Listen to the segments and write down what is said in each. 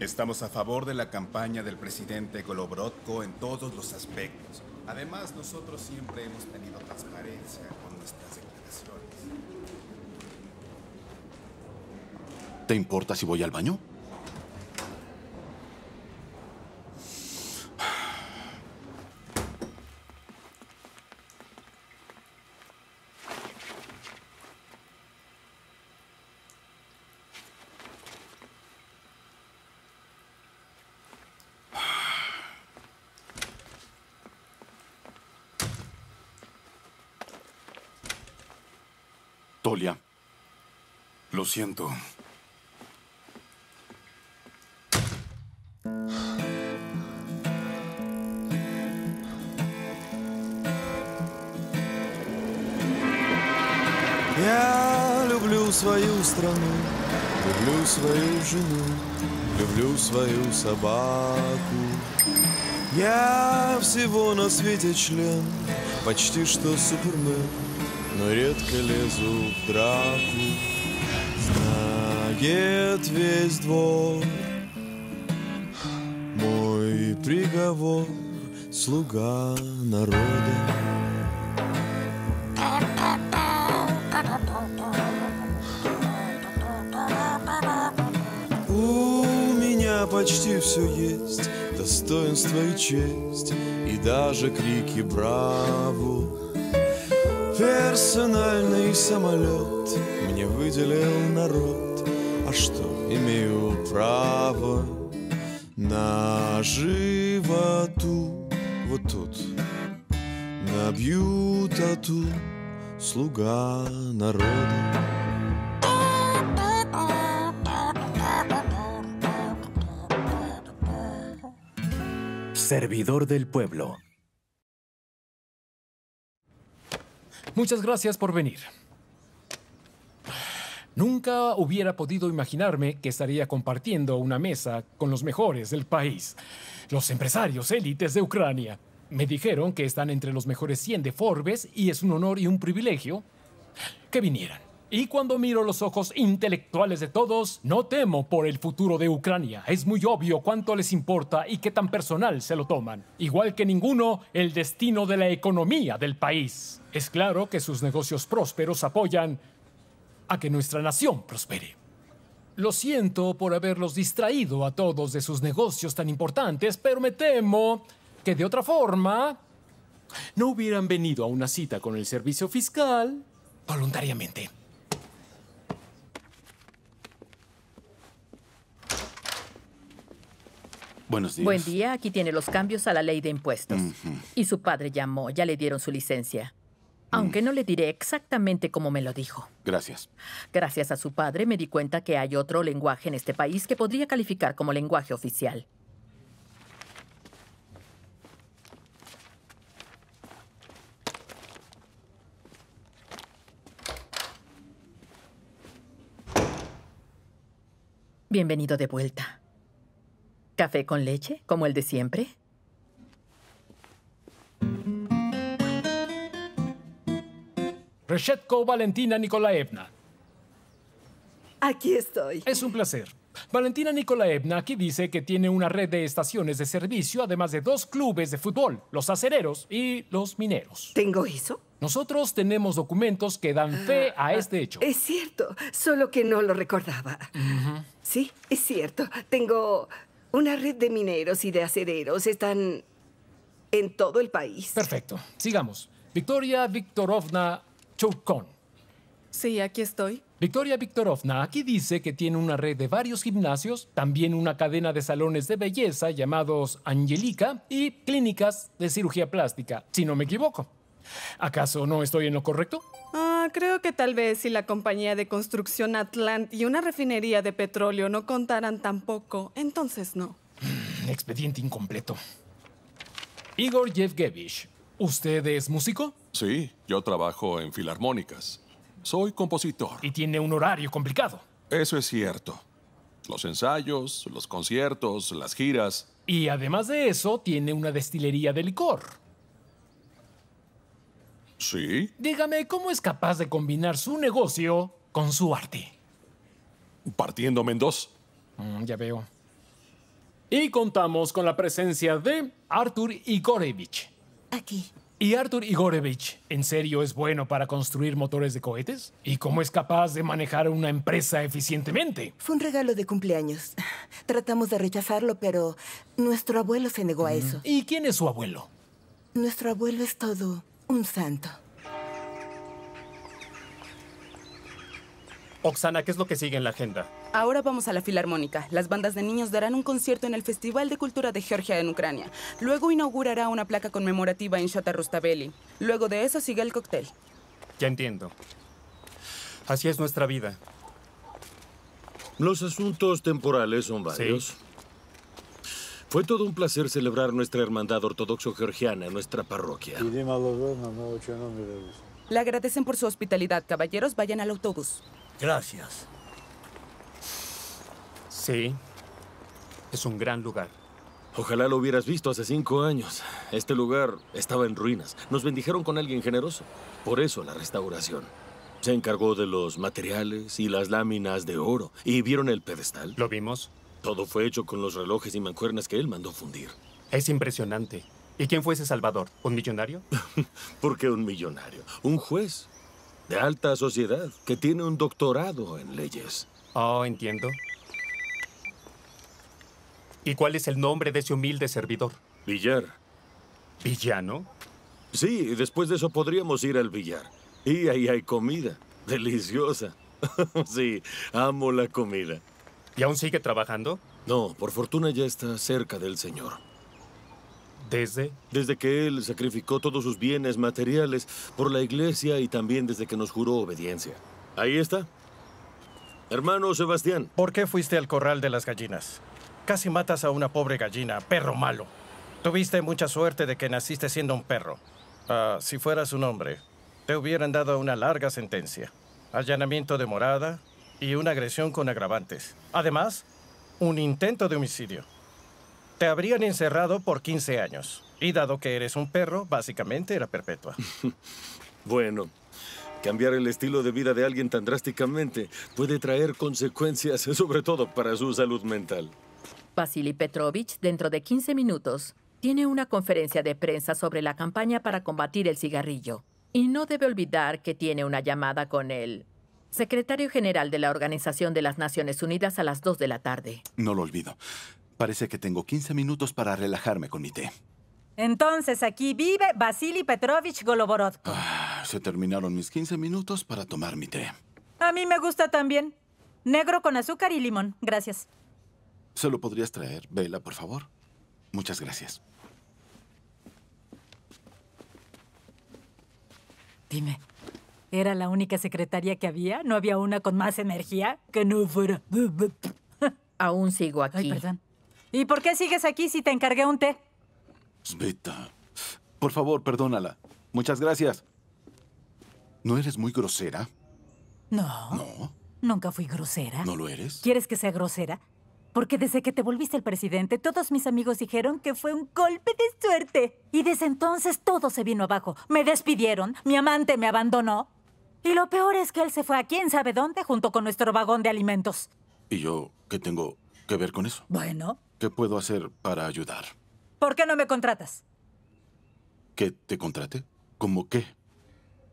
Estamos a favor de la campaña del presidente Goloborodko en todos los aspectos. Además, nosotros siempre hemos tenido transparencia con nuestras declaraciones. ¿Te importa si voy al baño? Lo siento. Я люблю свою страну, люблю свою жену, люблю свою собаку. Я всего на свете член, почти что супермен, но редко лезу в драку. Знает весь двор мой приговор, слуга народа. У меня почти все есть, достоинство и честь, и даже крики браво. Персональный самолет мне выделил народ. А что, имею право на животу? Вот тут набью тату, слуга народа. Servidor del pueblo. Muchas gracias por venir. Nunca hubiera podido imaginarme que estaría compartiendo una mesa con los mejores del país. Los empresarios élites de Ucrania. Me dijeron que están entre los mejores 100 de Forbes y es un honor y un privilegio que vinieran. Y cuando miro los ojos intelectuales de todos, no temo por el futuro de Ucrania. Es muy obvio cuánto les importa y qué tan personal se lo toman. Igual que ninguno, el destino de la economía del país. Es claro que sus negocios prósperos apoyan a que nuestra nación prospere. Lo siento por haberlos distraído a todos de sus negocios tan importantes, pero me temo que de otra forma no hubieran venido a una cita con el servicio fiscal voluntariamente. Buenos días. Buen día, aquí tiene los cambios a la ley de impuestos. Y su padre llamó, ya le dieron su licencia. Aunque no le diré exactamente cómo me lo dijo. Gracias. Gracias a su padre me di cuenta que hay otro lenguaje en este país que podría calificar como lenguaje oficial. Bienvenido de vuelta. ¿Café con leche, como el de siempre? Reshetko Valentina Nikolaevna. Aquí estoy. Es un placer. Valentina Nikolaevna aquí dice que tiene una red de estaciones de servicio, además de 2 clubes de fútbol, los acereros y los mineros. ¿Tengo eso? Nosotros tenemos documentos que dan fe a este hecho. Es cierto, solo que no lo recordaba. Sí, es cierto. Tengo una red de mineros y de acereros. Están en todo el país. Perfecto. Sigamos. Victoria Viktorovna Chukon. Sí, aquí estoy. Victoria Viktorovna aquí dice que tiene una red de varios gimnasios, también una cadena de salones de belleza llamados Angelica y clínicas de cirugía plástica, si no me equivoco. ¿Acaso no estoy en lo correcto? Creo que tal vez si la compañía de construcción Atlant y una refinería de petróleo no contaran tampoco, entonces no. Expediente incompleto. Igor Yevgevich. ¿Usted es músico? Sí, yo trabajo en filarmónicas. Soy compositor. Y tiene un horario complicado. Eso es cierto. Los ensayos, los conciertos, las giras. Y además de eso, tiene una destilería de licor. Sí. Dígame, ¿cómo es capaz de combinar su negocio con su arte? Partiéndome en dos. Ya veo. Y contamos con la presencia de Arthur Igorevich. Aquí. ¿Y Arthur Igorevich en serio es bueno para construir motores de cohetes? ¿Y cómo es capaz de manejar una empresa eficientemente? Fue un regalo de cumpleaños. Tratamos de rechazarlo, pero nuestro abuelo se negó a eso. ¿Y quién es su abuelo? Nuestro abuelo es todo un santo. Oksana, ¿qué es lo que sigue en la agenda? Ahora vamos a la Filarmónica. Las bandas de niños darán un concierto en el Festival de Cultura de Georgia en Ucrania. Luego inaugurará una placa conmemorativa en Shota Rustaveli. Luego de eso sigue el cóctel. Ya entiendo. Así es nuestra vida. Los asuntos temporales son varios. Sí. Fue todo un placer celebrar nuestra hermandad ortodoxo-georgiana en nuestra parroquia. Le agradecen por su hospitalidad. Caballeros, vayan al autobús. Gracias. Sí, es un gran lugar. Ojalá lo hubieras visto hace 5 años. Este lugar estaba en ruinas. Nos bendijeron con alguien generoso. Por eso la restauración. Se encargó de los materiales y las láminas de oro. ¿Y vieron el pedestal? Lo vimos. Todo fue hecho con los relojes y mancuernas que él mandó fundir. Es impresionante. ¿Y quién fue ese salvador? ¿Un millonario? ¿Por qué un millonario? Un juez de alta sociedad que tiene un doctorado en leyes. Oh, entiendo. ¿Y cuál es el nombre de ese humilde servidor? Villar. ¿Villano? Sí, después de eso podríamos ir al Villar. Y ahí hay comida. Deliciosa. Sí, amo la comida. ¿Y aún sigue trabajando? No, por fortuna ya está cerca del Señor. ¿Desde? Desde que él sacrificó todos sus bienes materiales por la iglesia y también desde que nos juró obediencia. Ahí está. Hermano Sebastián. ¿Por qué fuiste al corral de las gallinas? Casi matas a una pobre gallina, perro malo. Tuviste mucha suerte de que naciste siendo un perro. Si fueras un hombre, te hubieran dado una larga sentencia. Allanamiento de morada y una agresión con agravantes. Además, un intento de homicidio. Te habrían encerrado por 15 años. Y dado que eres un perro, básicamente era perpetua. Bueno, cambiar el estilo de vida de alguien tan drásticamente puede traer consecuencias, sobre todo para su salud mental. Vasily Petrovich, dentro de 15 minutos, tiene una conferencia de prensa sobre la campaña para combatir el cigarrillo. Y no debe olvidar que tiene una llamada con el secretario general de la Organización de las Naciones Unidas a las 2 de la tarde. No lo olvido. Parece que tengo 15 minutos para relajarme con mi té. Entonces, aquí vive Vasily Petrovich Goloborodko. Se terminaron mis 15 minutos para tomar mi té. A mí me gusta también. Negro con azúcar y limón. Gracias. ¿Se lo podrías traer, Vela, por favor? Muchas gracias. Dime, ¿era la única secretaria que había? ¿No había una con más energía? Que no fuera... Aún sigo aquí. Ay, perdón. ¿Y por qué sigues aquí si te encargué un té? Sveta, por favor, perdónala. Muchas gracias. ¿No eres muy grosera? No. ¿No? Nunca fui grosera. ¿No lo eres? ¿Quieres que sea grosera? Porque desde que te volviste el presidente, todos mis amigos dijeron que fue un golpe de suerte. Y desde entonces todo se vino abajo. Me despidieron, mi amante me abandonó. Y lo peor es que él se fue a quién sabe dónde junto con nuestro vagón de alimentos. ¿Y yo qué tengo que ver con eso? Bueno. ¿Qué puedo hacer para ayudar? ¿Por qué no me contratas? ¿Que te contrate? ¿Cómo qué?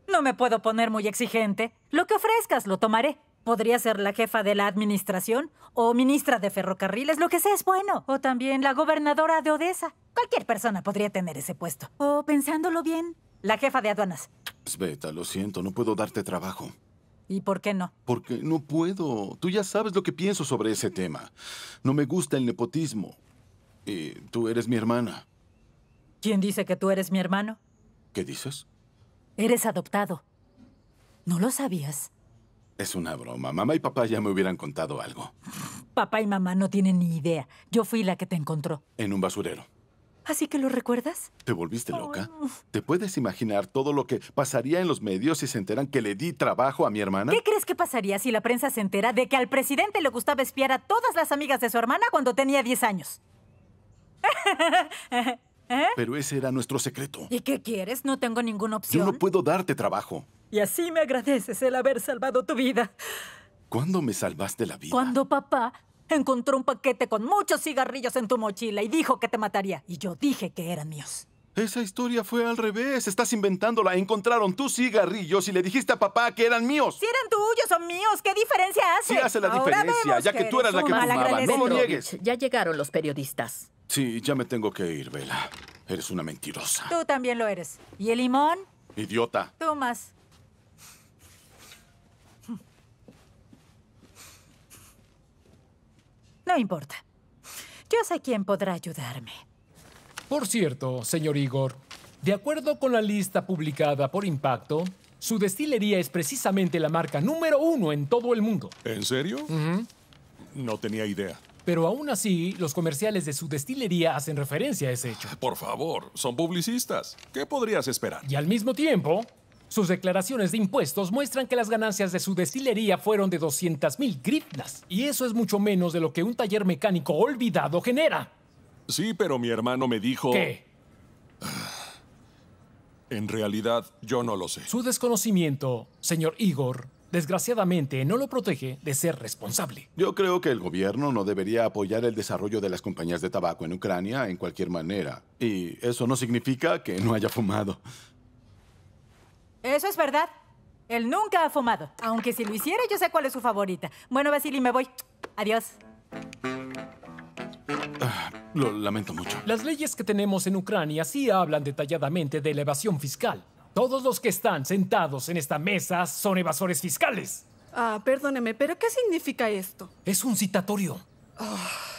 No me puedo poner muy exigente. Lo que ofrezcas lo tomaré. Podría ser la jefa de la administración o ministra de ferrocarriles, lo que sea es bueno. O también la gobernadora de Odessa. Cualquier persona podría tener ese puesto. O, pensándolo bien, la jefa de aduanas. Sveta, lo siento, no puedo darte trabajo. ¿Y por qué no? Porque no puedo. Tú ya sabes lo que pienso sobre ese tema. No me gusta el nepotismo. Y tú eres mi hermana. ¿Quién dice que tú eres mi hermano? ¿Qué dices? Eres adoptado. ¿No lo sabías? Es una broma. Mamá y papá ya me hubieran contado algo. Papá y mamá no tienen ni idea. Yo fui la que te encontró. En un basurero. ¿Así que lo recuerdas? ¿Te volviste loca? Oh. ¿Te puedes imaginar todo lo que pasaría en los medios si se enteran que le di trabajo a mi hermana? ¿Qué crees que pasaría si la prensa se entera de que al presidente le gustaba espiar a todas las amigas de su hermana cuando tenía 10 años? ¿Eh? Pero ese era nuestro secreto. ¿Y qué quieres? No tengo ninguna opción. Yo no puedo darte trabajo. Y así me agradeces el haber salvado tu vida. ¿Cuándo me salvaste la vida? Cuando papá Encontró un paquete con muchos cigarrillos en tu mochila y dijo que te mataría. Y yo dije que eran míos. Esa historia fue al revés. Estás inventándola. Encontraron tus cigarrillos y le dijiste a papá que eran míos. Si eran tuyos o míos, ¿qué diferencia hace? Sí hace la diferencia, ya que tú eras la que fumaba. No lo niegues. Ya llegaron los periodistas. Sí, ya me tengo que ir, Bella. Eres una mentirosa. Tú también lo eres. ¿Y el limón? Idiota. Tú más. No importa. Yo sé quién podrá ayudarme. Por cierto, señor Igor, de acuerdo con la lista publicada por Impacto, su destilería es precisamente la marca número 1 en todo el mundo. ¿En serio? No tenía idea. Pero aún así, los comerciales de su destilería hacen referencia a ese hecho. Por favor, son publicistas. ¿Qué podrías esperar? Y al mismo tiempo, sus declaraciones de impuestos muestran que las ganancias de su destilería fueron de 200,000 grivnas. Y eso es mucho menos de lo que un taller mecánico olvidado genera. Sí, pero mi hermano me dijo... ¿Qué? En realidad, yo no lo sé. Su desconocimiento, señor Igor, desgraciadamente no lo protege de ser responsable. Yo creo que el gobierno no debería apoyar el desarrollo de las compañías de tabaco en Ucrania en cualquier manera. Y eso no significa que no haya fumado. Eso es verdad. Él nunca ha fumado. Aunque si lo hiciera, yo sé cuál es su favorita. Bueno, Vasily, me voy. Adiós. Lo lamento mucho. Las leyes que tenemos en Ucrania sí hablan detalladamente de la evasión fiscal. Todos los que están sentados en esta mesa son evasores fiscales. Ah, perdóneme, ¿pero qué significa esto? Es un citatorio.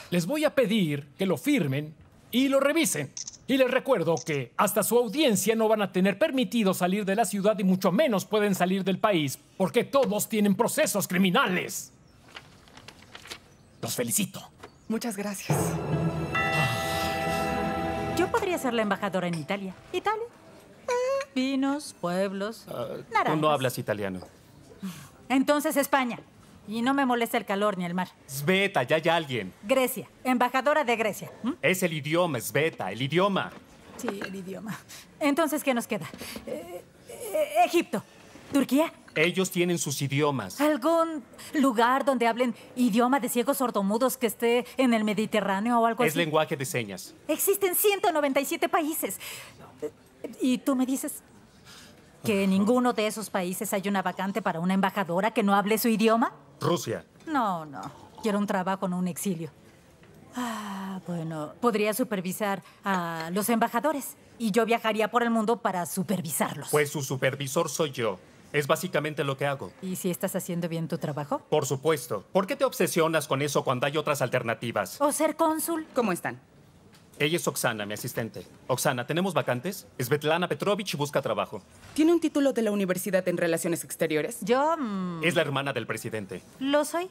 Les voy a pedir que lo firmen y lo revisen. Y les recuerdo que hasta su audiencia no van a tener permitido salir de la ciudad y mucho menos pueden salir del país, porque todos tienen procesos criminales. Los felicito. Muchas gracias. Yo podría ser la embajadora en Italia. ¿Italia? Vinos, pueblos, naranjas. Tú no hablas italiano. Entonces España. Y no me molesta el calor ni el mar. Sveta, ya hay alguien. Grecia, embajadora de Grecia. Es el idioma, Sveta, el idioma. Sí, el idioma. Entonces, ¿qué nos queda? Egipto, Turquía. Ellos tienen sus idiomas. ¿Algún lugar donde hablen idioma de ciegos sordomudos que esté en el Mediterráneo o algo así? Es lenguaje de señas. Existen 197 países. ¿Y tú me dices que en ninguno de esos países hay una vacante para una embajadora que no hable su idioma? Rusia. No, no. Quiero un trabajo, no un exilio. Ah, bueno, podría supervisar a los embajadores y yo viajaría por el mundo para supervisarlos. Pues su supervisor soy yo. Es básicamente lo que hago. ¿Y si estás haciendo bien tu trabajo? Por supuesto. ¿Por qué te obsesionas con eso cuando hay otras alternativas? ¿O ser cónsul? ¿Cómo están? Ella es Oksana, mi asistente. Oksana, ¿tenemos vacantes? Svetlana Petrovich busca trabajo. ¿Tiene un título de la universidad en Relaciones Exteriores? Yo... Es la hermana del presidente. ¿Lo soy?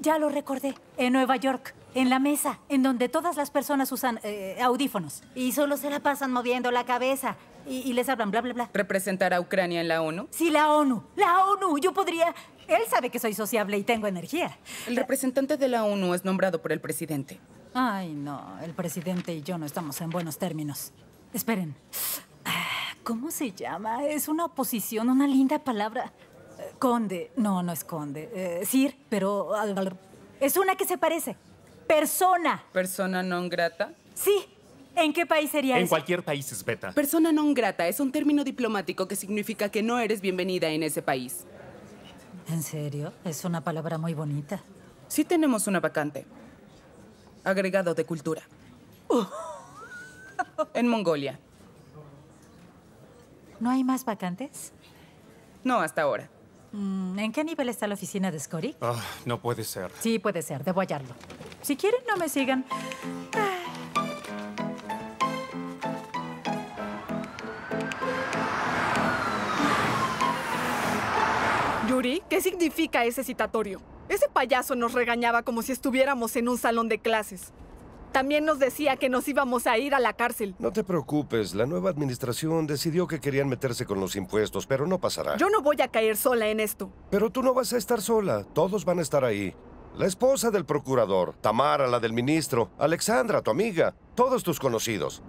Ya lo recordé. En Nueva York, en la mesa, en donde todas las personas usan audífonos. Y solo se la pasan moviendo la cabeza. Y les hablan bla, bla, bla. ¿Representar a Ucrania en la ONU? Sí, la ONU. La ONU. Yo podría... Él sabe que soy sociable y tengo energía. El representante de la ONU es nombrado por el presidente. Ay, no. El presidente y yo no estamos en buenos términos. Esperen. ¿Cómo se llama? Es una oposición, una linda palabra. Conde. No, no es conde. Sir, pero... Es una que se parece. Persona. ¿Persona non grata? Sí. ¿En qué país sería eso? En cualquier país, Sveta. Persona non grata es un término diplomático que significa que no eres bienvenida en ese país. ¿En serio? Es una palabra muy bonita. Sí tenemos una vacante. Agregado de cultura. En Mongolia. ¿No hay más vacantes? No, hasta ahora. ¿En qué nivel está la oficina de Skorik? No puede ser. Sí, puede ser. Debo hallarlo. Si quieren, no me sigan. Yuri, ¿qué significa ese citatorio? Ese payaso nos regañaba como si estuviéramos en un salón de clases. También nos decía que nos íbamos a ir a la cárcel. No te preocupes, la nueva administración decidió que querían meterse con los impuestos, pero no pasará. Yo no voy a caer sola en esto. Pero tú no vas a estar sola, todos van a estar ahí. La esposa del procurador, Tamara, la del ministro, Alexandra, tu amiga, todos tus conocidos.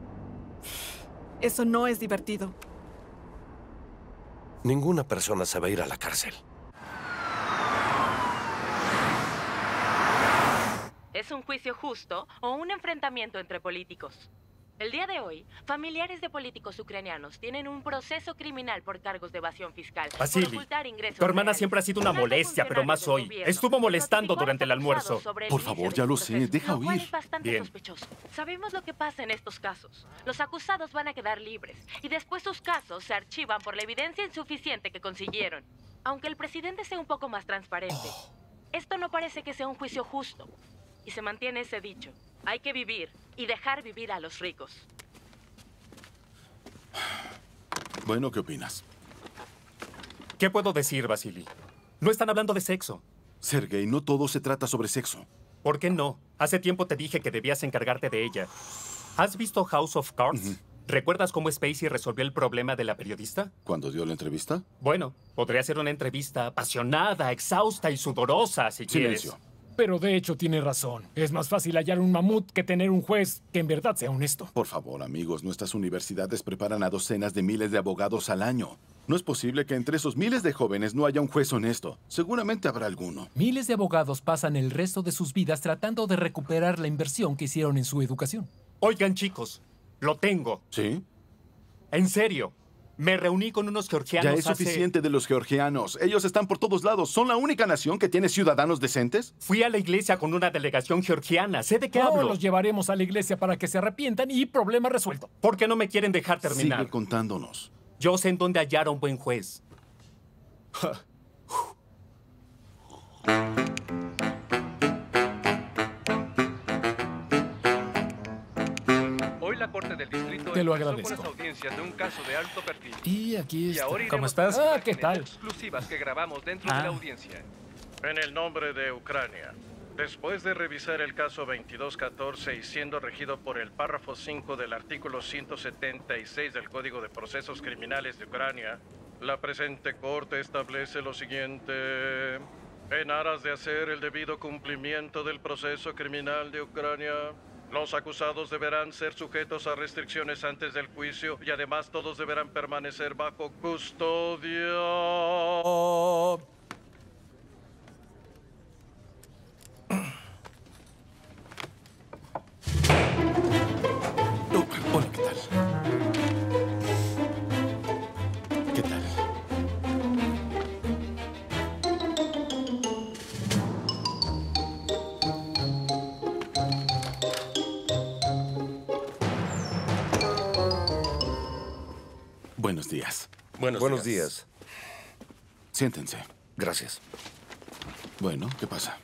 Eso no es divertido. Ninguna persona se va a ir a la cárcel. ¿Es un juicio justo o un enfrentamiento entre políticos? El día de hoy, familiares de políticos ucranianos tienen un proceso criminal por cargos de evasión fiscal. Vasily, tu hermana siempre ha sido una molestia, pero más hoy. Estuvo molestando durante el almuerzo. Por favor, ya lo sé, deja oír. Bien. Sabemos lo que pasa en estos casos. Los acusados van a quedar libres y después sus casos se archivan por la evidencia insuficiente que consiguieron. Aunque el presidente sea un poco más transparente, esto no parece que sea un juicio justo. Y se mantiene ese dicho. Hay que vivir y dejar vivir a los ricos. Bueno, ¿qué opinas? ¿Qué puedo decir, Vasily? No están hablando de sexo. Sergey, no todo se trata sobre sexo. ¿Por qué no? Hace tiempo te dije que debías encargarte de ella. ¿Has visto House of Cards? ¿Recuerdas cómo Spacey resolvió el problema de la periodista? ¿Cuándo dio la entrevista? Bueno, podría ser una entrevista apasionada, exhausta y sudorosa, si quieres. Silencio. Pero de hecho tiene razón. Es más fácil hallar un mamut que tener un juez que en verdad sea honesto. Por favor, amigos, nuestras universidades preparan a docenas de miles de abogados al año. No es posible que entre esos miles de jóvenes no haya un juez honesto. Seguramente habrá alguno. Miles de abogados pasan el resto de sus vidas tratando de recuperar la inversión que hicieron en su educación. Oigan, chicos, lo tengo. ¿Sí? En serio. Me reuní con unos georgianos. Ya es suficiente de los georgianos. Ellos están por todos lados. ¿Son la única nación que tiene ciudadanos decentes? Fui a la iglesia con una delegación georgiana. Sé de qué hablo. Los llevaremos a la iglesia para que se arrepientan y problema resuelto. ¿Por qué no me quieren dejar terminar? Sigue contándonos. Yo sé en dónde hallar a un buen juez. La Corte del Distrito te lo agradezco. De un caso de alto perfil. Y aquí está. ¿Cómo estás? Ah, ¿qué tal? Exclusivas que grabamos dentro de la audiencia. En el nombre de Ucrania, después de revisar el caso 2214 y siendo regido por el párrafo 5 del artículo 176 del Código de Procesos Criminales de Ucrania, la presente Corte establece lo siguiente: en aras de hacer el debido cumplimiento del proceso criminal de Ucrania, los acusados deberán ser sujetos a restricciones antes del juicio y además todos deberán permanecer bajo custodia. Hola, ¿qué tal? ¿Qué tal? Buenos días. Buenos días. Siéntense. Gracias. Bueno, ¿qué pasa?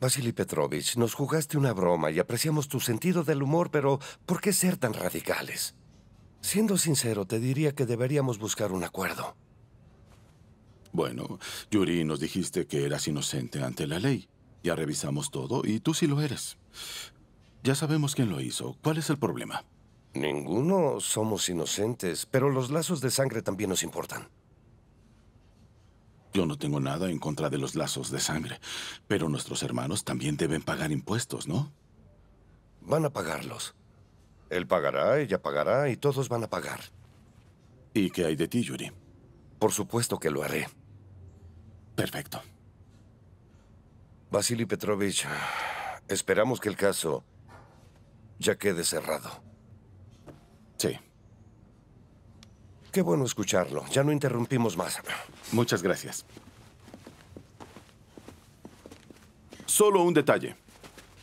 Vasily Petrovich, nos jugaste una broma y apreciamos tu sentido del humor, pero ¿por qué ser tan radicales? Siendo sincero, te diría que deberíamos buscar un acuerdo. Bueno, Yuri, nos dijiste que eras inocente ante la ley. Ya revisamos todo y tú sí lo eres. Ya sabemos quién lo hizo. ¿Cuál es el problema? Ninguno somos inocentes, pero los lazos de sangre también nos importan. Yo no tengo nada en contra de los lazos de sangre, pero nuestros hermanos también deben pagar impuestos, ¿no? Van a pagarlos. Él pagará, ella pagará y todos van a pagar. ¿Y qué hay de ti, Yuri? Por supuesto que lo haré. Perfecto. Vasily Petrovich, esperamos que el caso ya quede cerrado. Sí. Qué bueno escucharlo. Ya no interrumpimos más. Muchas gracias. Solo un detalle.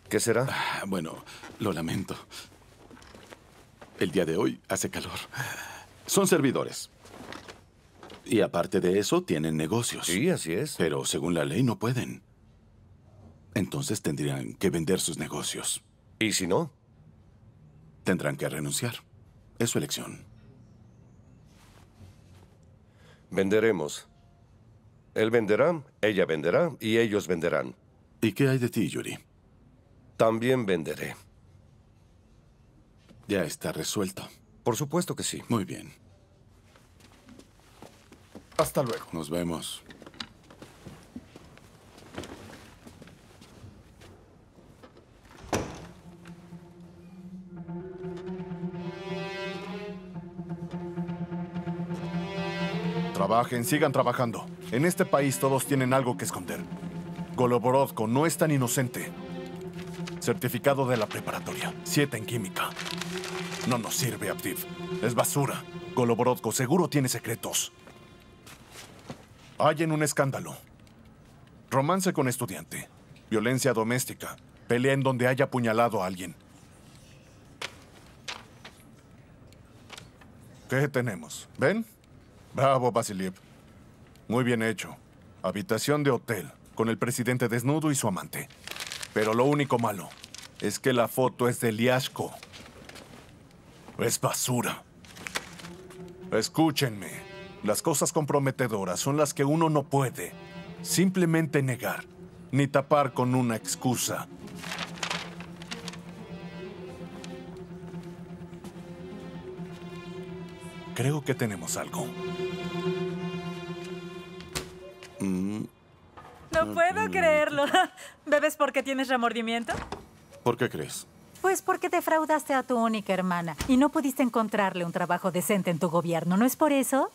¿Qué será? Bueno, lo lamento. El día de hoy hace calor. Son servidores. Y aparte de eso, tienen negocios. Sí, así es. Pero según la ley no pueden. Entonces tendrían que vender sus negocios. ¿Y si no? Tendrán que renunciar. Es su elección. Venderemos. Él venderá, ella venderá y ellos venderán. ¿Y qué hay de ti, Yuri? También venderé. Ya está resuelto. Por supuesto que sí. Muy bien. Hasta luego. Nos vemos. Trabajen, sigan trabajando. En este país todos tienen algo que esconder. Goloborodko no es tan inocente. Certificado de la preparatoria. 7 en química. No nos sirve, Abdiv. Es basura. Goloborodko seguro tiene secretos. Hay en un escándalo. Romance con estudiante. Violencia doméstica. Pelea en donde haya apuñalado a alguien. ¿Qué tenemos? ¿Ven? Bravo, Vasiliev. Muy bien hecho. Habitación de hotel, con el presidente desnudo y su amante. Pero lo único malo es que la foto es de Liasco. Es basura. Escúchenme. Las cosas comprometedoras son las que uno no puede simplemente negar, ni tapar con una excusa. Creo que tenemos algo. No puedo creerlo. ¿Bebes porque tienes remordimiento? ¿Por qué crees? Pues porque defraudaste a tu única hermana y no pudiste encontrarle un trabajo decente en tu gobierno. ¿No es por eso?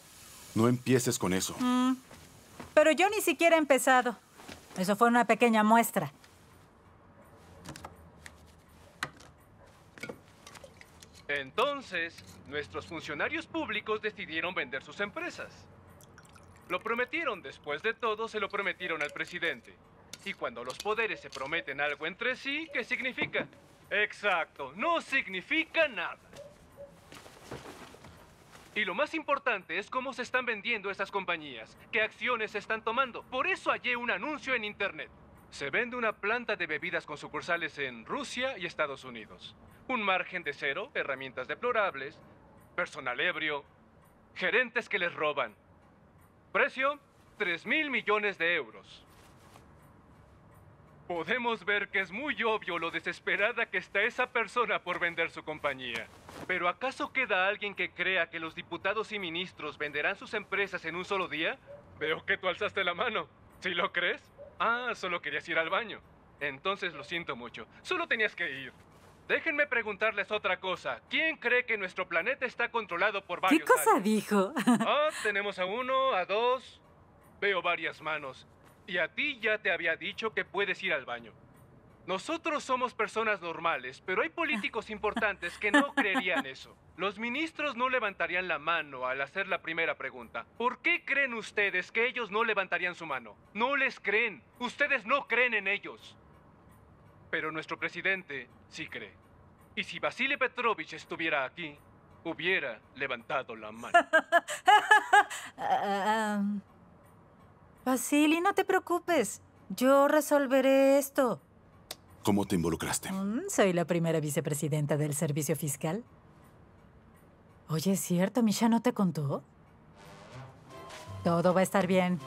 No empieces con eso. Pero yo ni siquiera he empezado. Eso fue una pequeña muestra. Entonces, nuestros funcionarios públicos decidieron vender sus empresas. Lo prometieron, después de todo, se lo prometieron al presidente. Y cuando los poderes se prometen algo entre sí, ¿qué significa? Exacto, no significa nada. Y lo más importante es cómo se están vendiendo estas compañías, qué acciones se están tomando. Por eso hallé un anuncio en internet. Se vende una planta de bebidas con sucursales en Rusia y Estados Unidos. Un margen de cero, herramientas deplorables, personal ebrio, gerentes que les roban. Precio, 3.000 millones de euros. Podemos ver que es muy obvio lo desesperada que está esa persona por vender su compañía. ¿Pero acaso queda alguien que crea que los diputados y ministros venderán sus empresas en un solo día? Veo que tú alzaste la mano. ¿Sí lo crees? Ah, solo querías ir al baño. Entonces lo siento mucho. Solo tenías que ir. Déjenme preguntarles otra cosa. ¿Quién cree que nuestro planeta está controlado por varios? ¿Qué cosa dijo? Ah, tenemos a uno, a dos. Veo varias manos. Y a ti ya te había dicho que puedes ir al baño. Nosotros somos personas normales, pero hay políticos importantes que no creerían eso. Los ministros no levantarían la mano al hacer la primera pregunta. ¿Por qué creen ustedes que ellos no levantarían su mano? No les creen. Ustedes no creen en ellos. Pero nuestro presidente sí cree. Y si Vasily Petrovich estuviera aquí, hubiera levantado la mano. Vasily, no te preocupes. Yo resolveré esto. ¿Cómo te involucraste? Soy la primera vicepresidenta del Servicio Fiscal. Oye, ¿es cierto? ¿Misha no te contó? Todo va a estar bien.